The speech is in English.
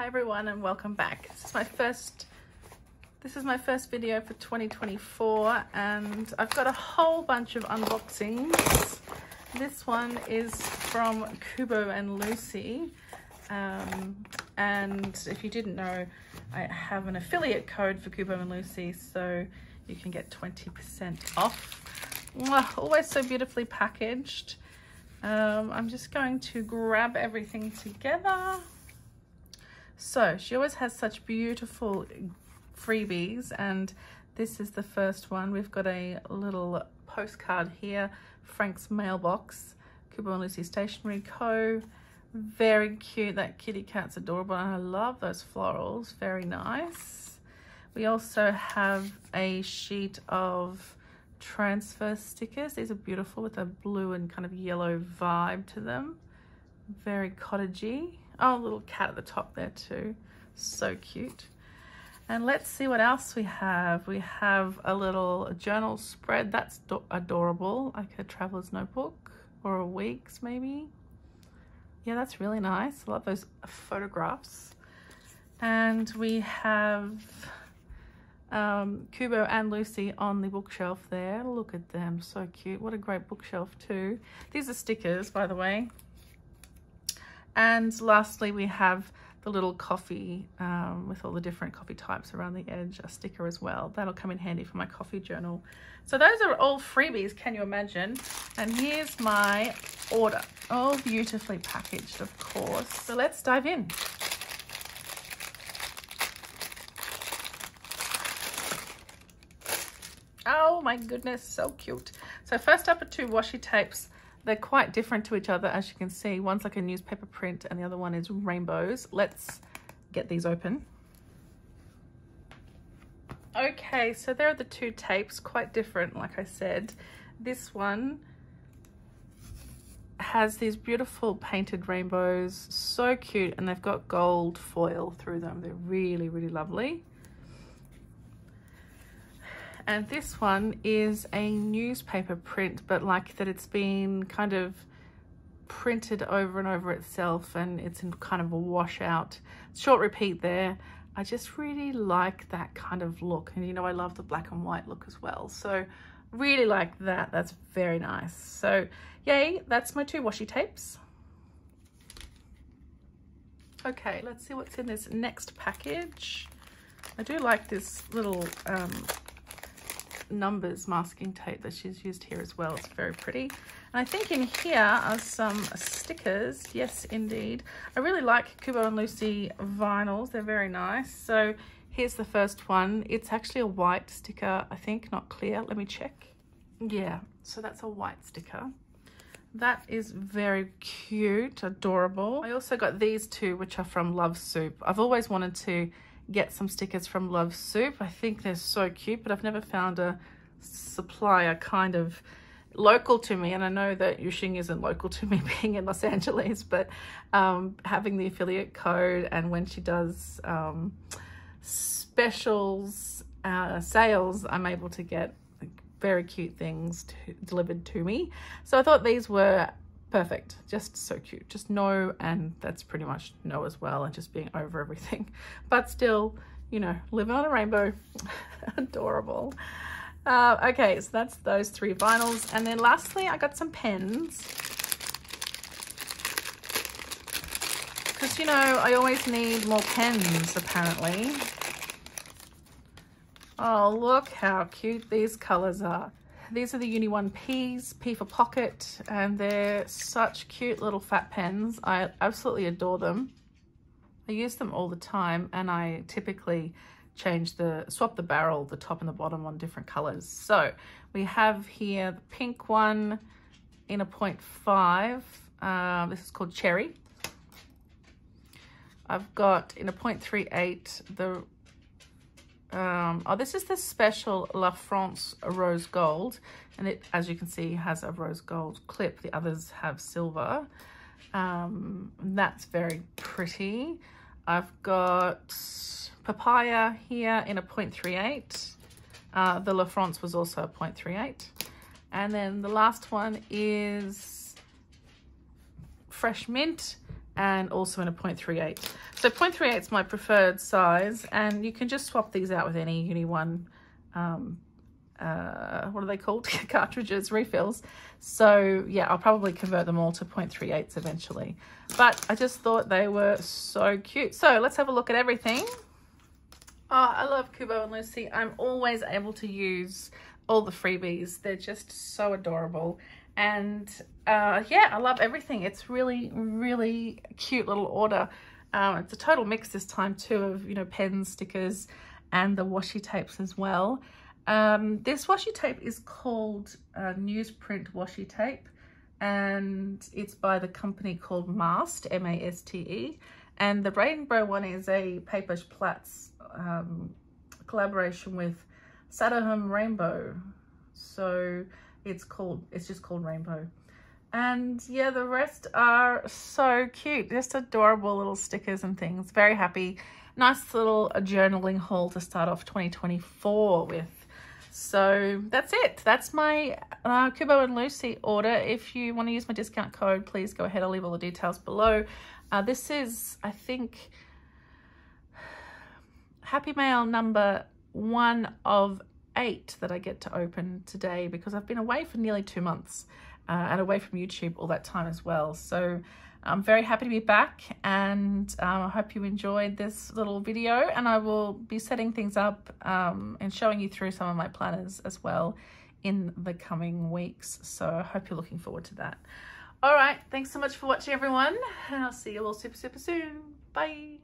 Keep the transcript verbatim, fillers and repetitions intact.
Hi everyone and welcome back. This is my first this is my first video for twenty twenty-four and I've got a whole bunch of unboxings. This one is from Kubo and Lucy. Um, and if you didn't know, I have an affiliate code for Kubo and Lucy, so you can get twenty percent off. Mwah, always so beautifully packaged. Um, I'm just going to grab everything together. So she always has such beautiful freebies, and this is the first one. We've got a little postcard here, Frank's mailbox, Kubo and Lucy Stationery Co. Very cute. That kitty cat's adorable. I love those florals. Very nice. We also have a sheet of transfer stickers. These are beautiful with a blue and kind of yellow vibe to them. Very cottagey. Oh, little cat at the top there too. So cute. And let's see what else we have. We have a little journal spread. That's adorable. Like a traveler's notebook or a week's maybe. Yeah, that's really nice. I love those photographs. And we have um, Kubo and Lucy on the bookshelf there. Look at them. So cute. What a great bookshelf too. These are stickers, by the way. And lastly, we have the little coffee um, with all the different coffee types around the edge, a sticker as well. That'll come in handy for my coffee journal. So those are all freebies, can you imagine? And here's my order. All beautifully packaged, of course. So let's dive in. Oh my goodness, so cute. So first up are two washi tapes. They're quite different to each other, as you can see. One's like a newspaper print and the other one is rainbows. Let's get these open. Okay, so there are the two tapes, quite different, like I said. This one has these beautiful painted rainbows, so cute, and they've got gold foil through them. They're really, really lovely. And this one is a newspaper print, but like that it's been kind of printed over and over itself, and it's in kind of a washout. Short repeat there. I just really like that kind of look. And you know, I love the black and white look as well. So really like that. That's very nice. So yay, that's my two washi tapes. Okay, let's see what's in this next package. I do like this little um, numbers masking tape that she's used here as well. It's very pretty. And I think in here are some stickers. Yes, indeed. I really like Kubo and Lucy vinyls. They're very nice. So here's the first one. It's actually a white sticker, I think, not clear. Let me check. Yeah, so that's a white sticker. That is very cute, adorable. I also got these two, which are from Love Soup. I've always wanted to get some stickers from Love Soup. I think they're so cute, but I've never found a supplier kind of local to me. And I know that Yuxing isn't local to me, being in Los Angeles, but um, having the affiliate code, and when she does um, specials, uh, sales, I'm able to get very cute things to, delivered to me. So I thought these were perfect. Just so cute. Just no, and that's pretty much no as well, and just being over everything, but still, you know, living on a rainbow. Adorable. Uh, okay, so that's those three vinyls. And then lastly, I got some pens, because you know, I always need more pens apparently. Oh, look how cute these colors are. These are the Uni One P's, P for pocket, and they're such cute little fat pens. I absolutely adore them. I use them all the time, and I typically change the, swap the barrel, the top and the bottom on different colors. So we have here the pink one in a point five. Uh, this is called Cherry. I've got in a point three eight the Um, oh, this is the special La France rose gold, and it, as you can see, has a rose gold clip. The others have silver. Um, that's very pretty. I've got papaya here in a point three eight. Uh, the La France was also a point three eight, and then the last one is fresh mint, and also in a point three eight. So point three eight is my preferred size, and you can just swap these out with any Uni One, um, uh, what are they called? Cartridges, refills. So yeah, I'll probably convert them all to point three eights eventually. But I just thought they were so cute. So let's have a look at everything. Oh, I love Kubo and Lucy. I'm always able to use all the freebies. They're just so adorable. And uh, yeah, I love everything. It's really, really cute little order. Um, it's a total mix this time too of, you know, pens, stickers, and the washi tapes as well. Um, this washi tape is called uh, newsprint washi tape, and it's by the company called Mast, M A S T E. And the rainbow one is a Paper Platz um, collaboration with Saturn Rainbow. So it's called, it's just called Rainbow. And yeah, the rest are so cute. Just adorable little stickers and things. Very happy. Nice little journaling haul to start off twenty twenty-four with. So that's it. That's my uh, Kubo and Lucy order. If you want to use my discount code, please go ahead. I'll leave all the details below. Uh, this is, I think, Happy Mail number one of eight that I get to open today, because I've been away for nearly two months uh, and away from YouTube all that time as well. So I'm very happy to be back, and um, I hope you enjoyed this little video, and I will be setting things up um, and showing you through some of my planners as well in the coming weeks. So I hope you're looking forward to that. All right, thanks so much for watching, everyone, and I'll see you all super, super soon. Bye.